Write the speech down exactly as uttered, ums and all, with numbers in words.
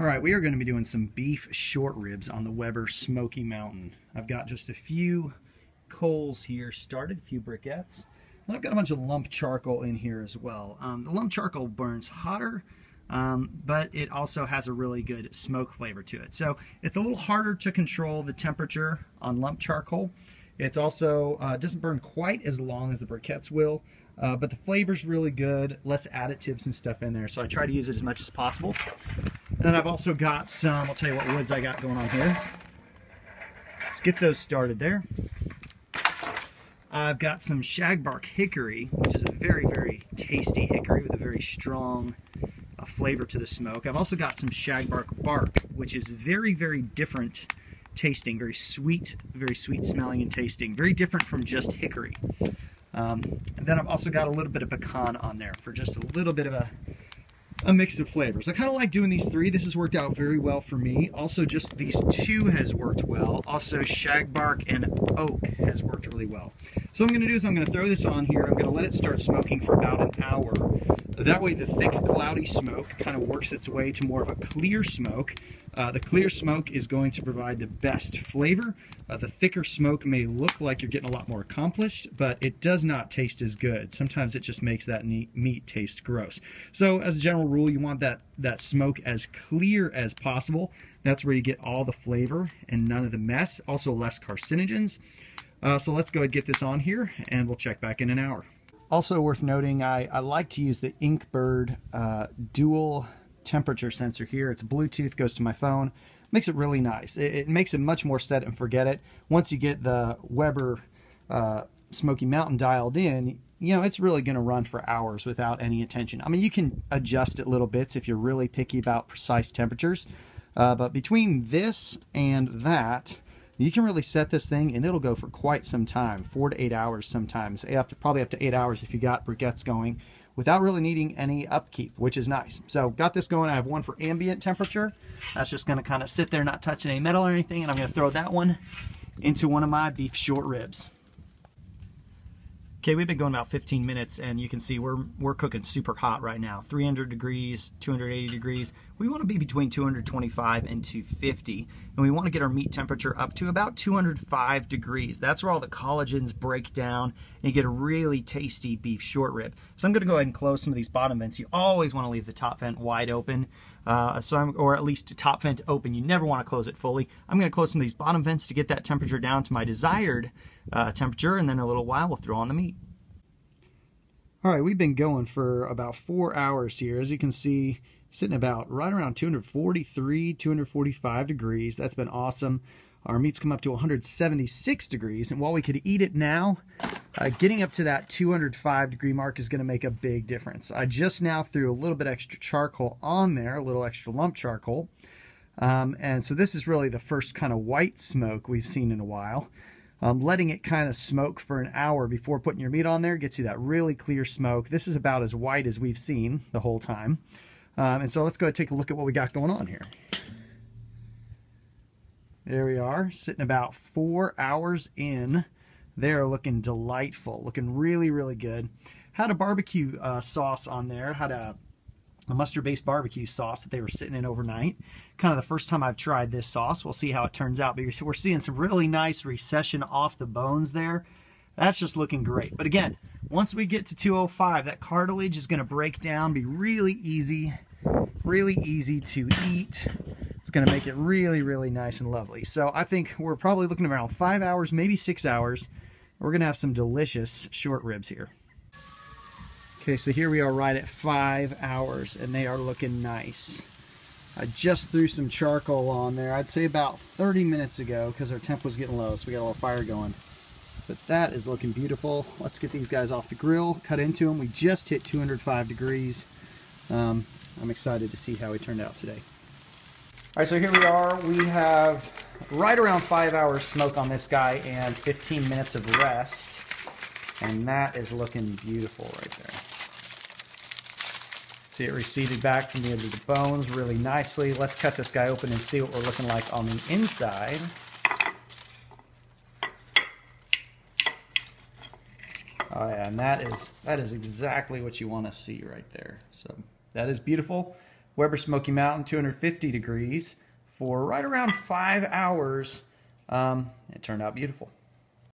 Alright, we are going to be doing some beef short ribs on the Weber Smokey Mountain. I've got just a few coals here started, a few briquettes, and I've got a bunch of lump charcoal in here as well. Um, the lump charcoal burns hotter, um, but it also has a really good smoke flavor to it. So it's a little harder to control the temperature on lump charcoal. It's also uh, doesn't burn quite as long as the briquettes will, uh, but the flavor's really good, less additives and stuff in there, so I try to use it as much as possible. Then I've also got some, I'll tell you what woods I got going on here. Let's get those started there. I've got some shagbark hickory, which is a very, very tasty hickory with a very strong uh, flavor to the smoke. I've also got some shagbark bark, which is very, very different tasting, very sweet, very sweet smelling and tasting, very different from just hickory. Um, and then I've also got a little bit of pecan on there for just a little bit of a a mix of flavors. I kind of like doing these three. This has worked out very well for me. Also, just these two has worked well. Also, shagbark and oak has worked really well. So what I'm going to do is I'm going to throw this on here. I'm going to let it start smoking for about an hour. That way the thick, cloudy smoke kind of works its way to more of a clear smoke. Uh, the clear smoke is going to provide the best flavor. Uh, the thicker smoke may look like you're getting a lot more accomplished, but it does not taste as good. Sometimes it just makes that meat taste gross. So as a general rule, you want that, that smoke as clear as possible. That's where you get all the flavor and none of the mess, also less carcinogens. Uh, so let's go ahead and get this on here, and we'll check back in an hour. Also worth noting, I, I like to use the Inkbird uh, dual temperature sensor here. It's Bluetooth, goes to my phone, makes it really nice. It, it makes it much more set and forget it. Once you get the Weber uh, Smoky Mountain dialed in, you know, it's really going to run for hours without any attention. I mean, you can adjust it little bits if you're really picky about precise temperatures, uh, but between this and that, you can really set this thing and it'll go for quite some time, four to eight hours sometimes, up to, probably up to eight hours if you got briquettes going, without really needing any upkeep, which is nice. So got this going. I have one for ambient temperature. That's just gonna kind of sit there, not touching any metal or anything, and I'm gonna throw that one into one of my beef short ribs. Okay, we've been going about fifteen minutes, and you can see we're, we're cooking super hot right now. three hundred degrees, two hundred eighty degrees. We want to be between two hundred twenty-five and two hundred fifty, and we want to get our meat temperature up to about two hundred five degrees. That's where all the collagens break down, and you get a really tasty beef short rib. So I'm going to go ahead and close some of these bottom vents. You always want to leave the top vent wide open, uh, so I'm, or at least the top vent open. You never want to close it fully. I'm going to close some of these bottom vents to get that temperature down to my desired uh, temperature, and then in a little while we'll throw on the meat. All right, we've been going for about four hours here. As you can see, sitting about right around two hundred forty-three, two hundred forty-five degrees. That's been awesome. Our meat's come up to one hundred seventy-six degrees, and while we could eat it now, uh, getting up to that two hundred five degree mark is going to make a big difference. I just now threw a little bit extra charcoal on there, a little extra lump charcoal, um, and so this is really the first kind of white smoke we've seen in a while. Um, letting it kind of smoke for an hour before putting your meat on there gets you that really clear smoke. This is about as white as we've seen the whole time. Um, and so let's go ahead and take a look at what we got going on here. There we are, sitting about four hours in. They're looking delightful, looking really, really good. Had a barbecue uh, sauce on there, had a a mustard-based barbecue sauce that they were sitting in overnight. Kind of the first time I've tried this sauce. We'll see how it turns out. But we're seeing some really nice recession off the bones there. That's just looking great. But again, once we get to two oh five, that cartilage is going to break down, be really easy, really easy to eat. It's going to make it really, really nice and lovely. So I think we're probably looking around five hours, maybe six hours. We're going to have some delicious short ribs here. Okay, so here we are right at five hours, and they are looking nice. I just threw some charcoal on there, I'd say about thirty minutes ago, because our temp was getting low, so we got a little fire going. But that is looking beautiful. Let's get these guys off the grill, cut into them. We just hit two hundred five degrees. Um, I'm excited to see how it turned out today. All right, so here we are. We have right around five hours smoke on this guy and fifteen minutes of rest. And that is looking beautiful right there. See, it receded back from the edge of the bones really nicely. Let's cut this guy open and see what we're looking like on the inside. Oh yeah, and that is that is exactly what you want to see right there. So that is beautiful. Weber Smokey Mountain, two hundred fifty degrees for right around five hours. Um, it turned out beautiful.